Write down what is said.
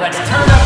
Let's turn up.